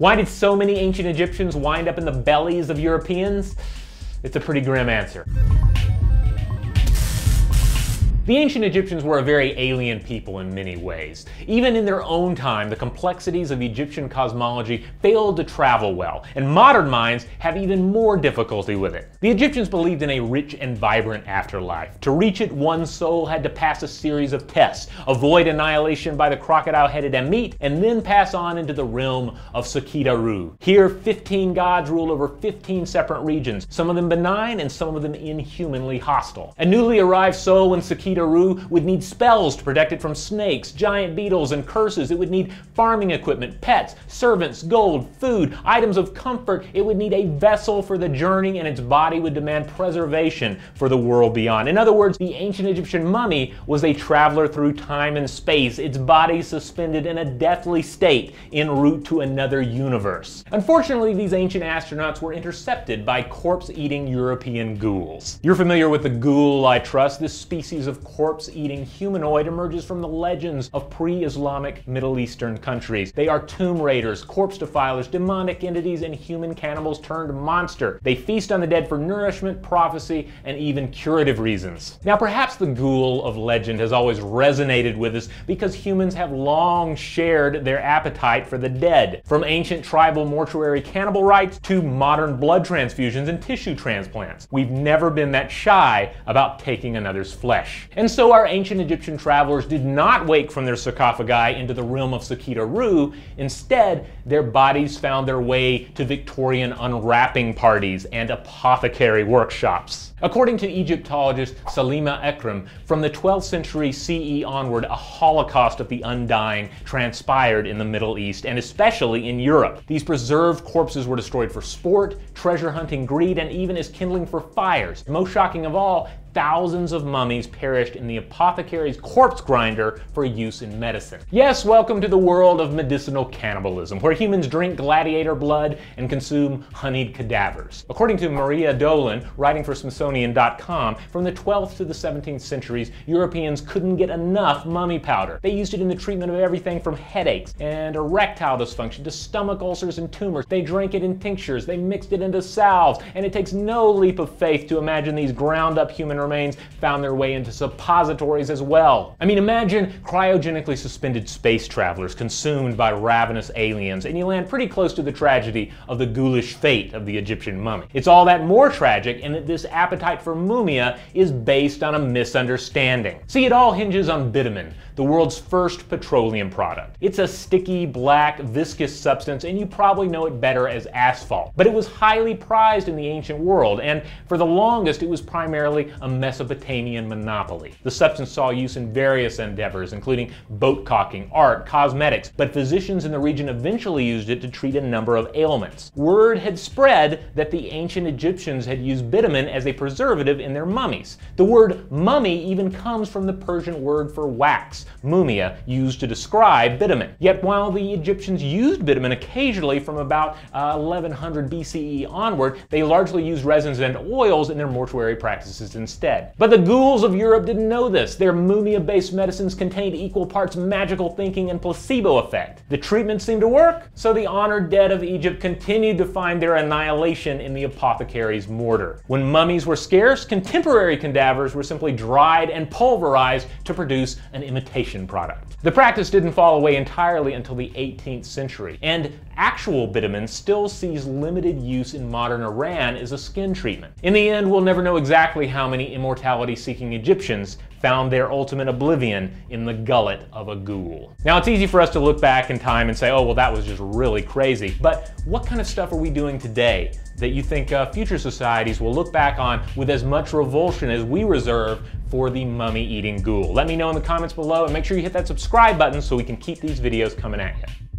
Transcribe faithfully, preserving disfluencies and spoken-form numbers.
Why did so many ancient Egyptians wind up in the bellies of Europeans? It's a pretty grim answer. The ancient Egyptians were a very alien people in many ways. Even in their own time, the complexities of Egyptian cosmology failed to travel well, and modern minds have even more difficulty with it. The Egyptians believed in a rich and vibrant afterlife. To reach it, one soul had to pass a series of tests, avoid annihilation by the crocodile-headed Amit, and then pass on into the realm of Sekhet-Aaru. Here, fifteen gods rule over fifteen separate regions, some of them benign and some of them inhumanly hostile. A newly arrived soul in Sekhet-Aaru would need spells to protect it from snakes, giant beetles, and curses. It would need farming equipment, pets, servants, gold, food, items of comfort. It would need a vessel for the journey, and its body would demand preservation for the world beyond. In other words, the ancient Egyptian mummy was a traveler through time and space, its body suspended in a deathly state en route to another universe. Unfortunately, these ancient astronauts were intercepted by corpse-eating European ghouls. You're familiar with the ghoul, I trust. This species of corpse-eating humanoid emerges from the legends of pre-Islamic Middle Eastern countries. They are tomb raiders, corpse defilers, demonic entities, and human cannibals turned monster. They feast on the dead for nourishment, prophecy, and even curative reasons. Now, perhaps the ghoul of legend has always resonated with us because humans have long shared their appetite for the dead. From ancient tribal mortuary cannibal rites to modern blood transfusions and tissue transplants, we've never been that shy about taking another's flesh. And so our ancient Egyptian travelers did not wake from their sarcophagi into the realm of Sekhet-Aaru. Instead, their bodies found their way to Victorian unwrapping parties and apothecary workshops. According to Egyptologist Salima Ikram, from the twelfth century C E onward, a holocaust of the undying transpired in the Middle East, and especially in Europe. These preserved corpses were destroyed for sport, treasure hunting, greed, and even as kindling for fires. Most shocking of all, thousands of mummies perished in the apothecary's corpse grinder for use in medicine. Yes, welcome to the world of medicinal cannibalism, where humans drink gladiator blood and consume honeyed cadavers. According to Maria Dolan, writing for Smithsonian dot com, from the twelfth to the seventeenth centuries, Europeans couldn't get enough mummy powder. They used it in the treatment of everything from headaches and erectile dysfunction to stomach ulcers and tumors. They drank it in tinctures, they mixed it into salves, and it takes no leap of faith to imagine these ground-up human remains found their way into suppositories as well. I mean, imagine cryogenically suspended space travelers consumed by ravenous aliens, and you land pretty close to the tragedy of the ghoulish fate of the Egyptian mummy. It's all that more tragic in that this appetite for mumia is based on a misunderstanding. See, it all hinges on bitumen, the world's first petroleum product. It's a sticky, black, viscous substance, and you probably know it better as asphalt. But it was highly prized in the ancient world, and for the longest it was primarily a Mesopotamian monopoly. The substance saw use in various endeavors, including boat caulking, art, cosmetics, but physicians in the region eventually used it to treat a number of ailments. Word had spread that the ancient Egyptians had used bitumen as a preservative in their mummies. The word mummy even comes from the Persian word for wax, mumia, used to describe bitumen. Yet while the Egyptians used bitumen occasionally from about uh, eleven hundred B C E onward, they largely used resins and oils in their mortuary practices instead. Instead. But the ghouls of Europe didn't know this. Their mumia-based medicines contained equal parts magical thinking and placebo effect. The treatment seemed to work, so the honored dead of Egypt continued to find their annihilation in the apothecary's mortar. When mummies were scarce, contemporary cadavers were simply dried and pulverized to produce an imitation product. The practice didn't fall away entirely until the eighteenth century, and actual bitumen still sees limited use in modern Iran as a skin treatment. In the end, we'll never know exactly how many immortality-seeking Egyptians found their ultimate oblivion in the gullet of a ghoul. Now, it's easy for us to look back in time and say, oh, well, that was just really crazy. But what kind of stuff are we doing today that you think uh, future societies will look back on with as much revulsion as we reserve for the mummy-eating ghoul? Let me know in the comments below, and make sure you hit that subscribe button so we can keep these videos coming at you.